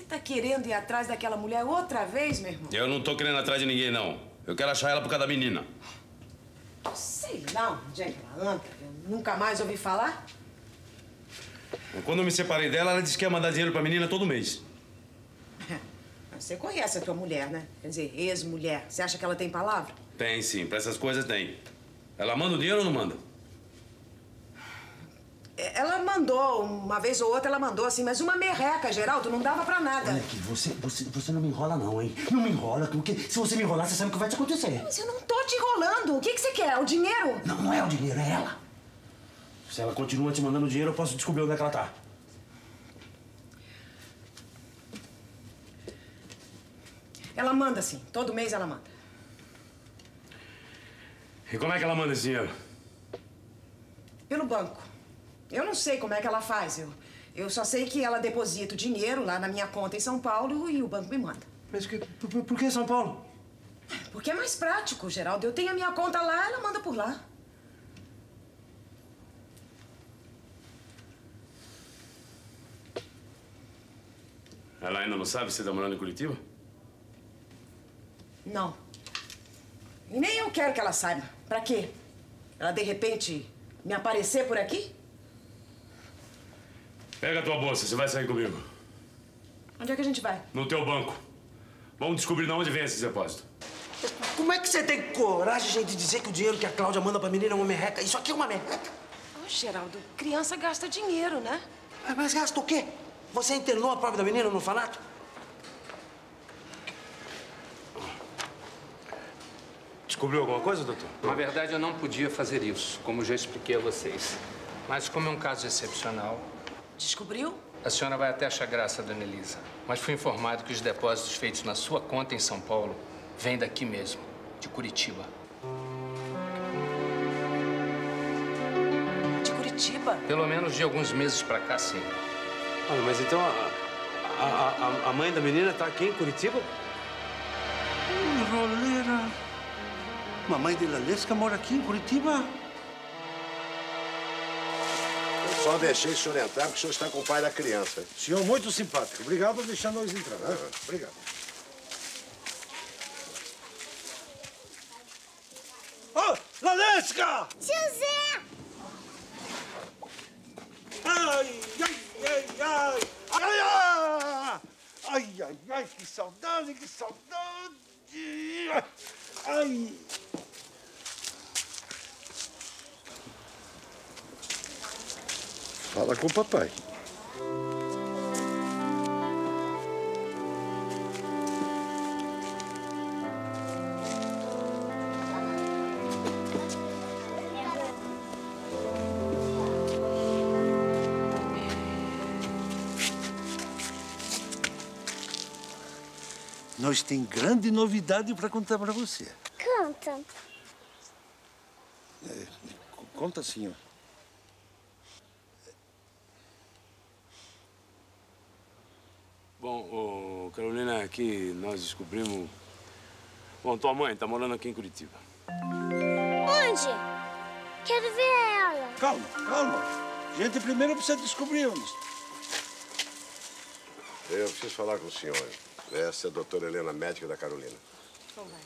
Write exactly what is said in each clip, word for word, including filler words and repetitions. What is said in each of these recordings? Você tá querendo ir atrás daquela mulher outra vez, meu irmão? Eu não tô querendo ir atrás de ninguém, não. Eu quero achar ela por causa da menina. Sei lá onde é que ela anda. Eu nunca mais ouvi falar. Quando eu me separei dela, ela disse que ia mandar dinheiro pra menina todo mês. Você conhece a tua mulher, né? Quer dizer, ex-mulher. Você acha que ela tem palavra? Tem, sim. Pra essas coisas, tem. Ela manda o dinheiro ou não manda? Ela mandou, uma vez ou outra, ela mandou assim, mas uma merreca, Geraldo, não dava pra nada. Olha aqui, você, você, você não me enrola não, hein? Não me enrola, porque se você me enrolar, você sabe o que vai te acontecer. Mas eu não tô te enrolando. O que que você quer? O dinheiro? Não, não é o dinheiro, é ela. Se ela continua te mandando dinheiro, eu posso descobrir onde é que ela tá. Ela manda, sim. Todo mês ela manda. E como é que ela manda esse dinheiro? Pelo banco. Eu não sei como é que ela faz. Eu, eu só sei que ela deposita o dinheiro lá na minha conta em São Paulo e o banco me manda. Mas que, por, por que São Paulo? Porque é mais prático, Geraldo. Eu tenho a minha conta lá, ela manda por lá. Ela ainda não sabe se você tá morando em Curitiba? Não. E nem eu quero que ela saiba. Pra quê? Ela, de repente, me aparecer por aqui? Pega a tua bolsa, você vai sair comigo. Onde é que a gente vai? No teu banco. Vamos descobrir de onde vem esse depósito. Como é que você tem coragem, gente, de dizer que o dinheiro que a Cláudia manda pra menina é uma merreca? Isso aqui é uma merreca? Ô, Geraldo, criança gasta dinheiro, né? Mas, mas gasta o quê? Você internou a prova da menina no orfanato? Descobriu alguma coisa, doutor? Na verdade, eu não podia fazer isso, como já expliquei a vocês. Mas como é um caso excepcional... Descobriu? A senhora vai até achar graça, Dona Elisa. Mas fui informado que os depósitos feitos na sua conta em São Paulo vêm daqui mesmo, de Curitiba. De Curitiba? Pelo menos de alguns meses pra cá, sim. Olha, mas então a, a, a, a mãe da menina tá aqui em Curitiba? Roleira. A mãe de Lalesca mora aqui em Curitiba? Eu só deixei o senhor entrar porque o senhor está com o pai da criança. Senhor, muito simpático. Obrigado por deixar nós entrar. Né? Ah. Obrigado. Ô, oh, Lalesca! Tio Zé! Ai, ai! Ai, ai, ai, ai, ai, ai, que saudade, que saudade, ai. Fala com o papai. Nós tem grande novidade para contar para você. Conta. É, conta, senhor. Bom, oh, Carolina, aqui nós descobrimos... Bom, tua mãe tá morando aqui em Curitiba. Onde? Quero ver ela. Calma, calma. A gente primeiro precisa descobrir onde. Eu preciso falar com o senhor. Essa é a doutora Helena, médica da Carolina. Então vai.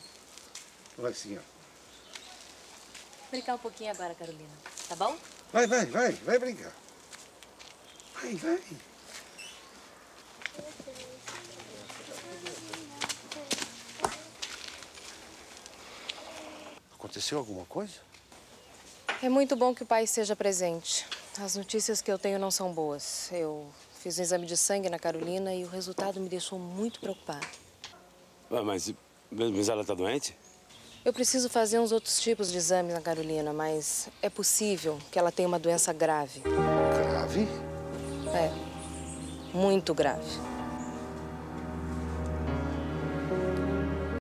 Vai, senhor. Brincar um pouquinho agora, Carolina. Tá bom? Vai, vai, vai. Vai brincar. Vai, vai. Aconteceu alguma coisa? É muito bom que o pai esteja presente. As notícias que eu tenho não são boas. Eu... Fiz um exame de sangue na Carolina e o resultado me deixou muito preocupada. Ah, mas, mas ela tá doente? Eu preciso fazer uns outros tipos de exames na Carolina, mas é possível que ela tenha uma doença grave. Grave? É, muito grave.